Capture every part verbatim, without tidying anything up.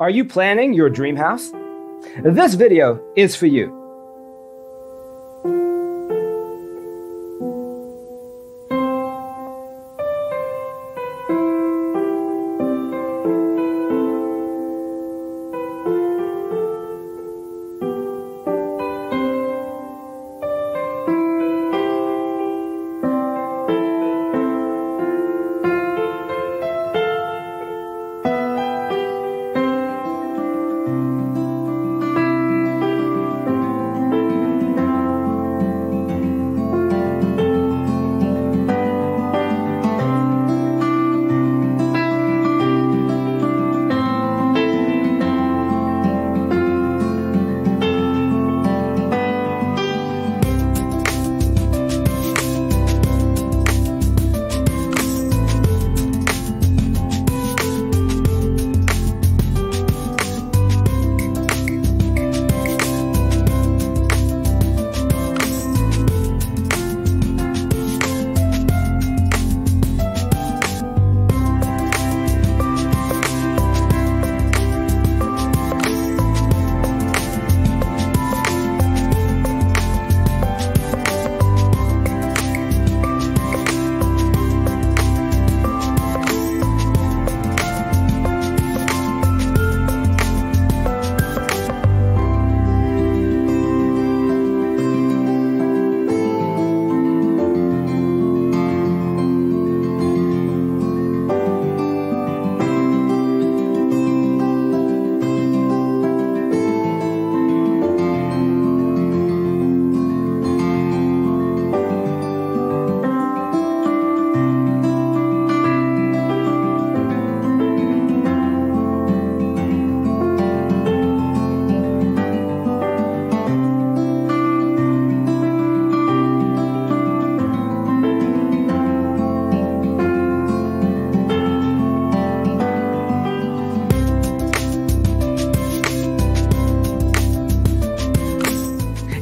Are you planning your dream house? This video is for you.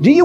Do you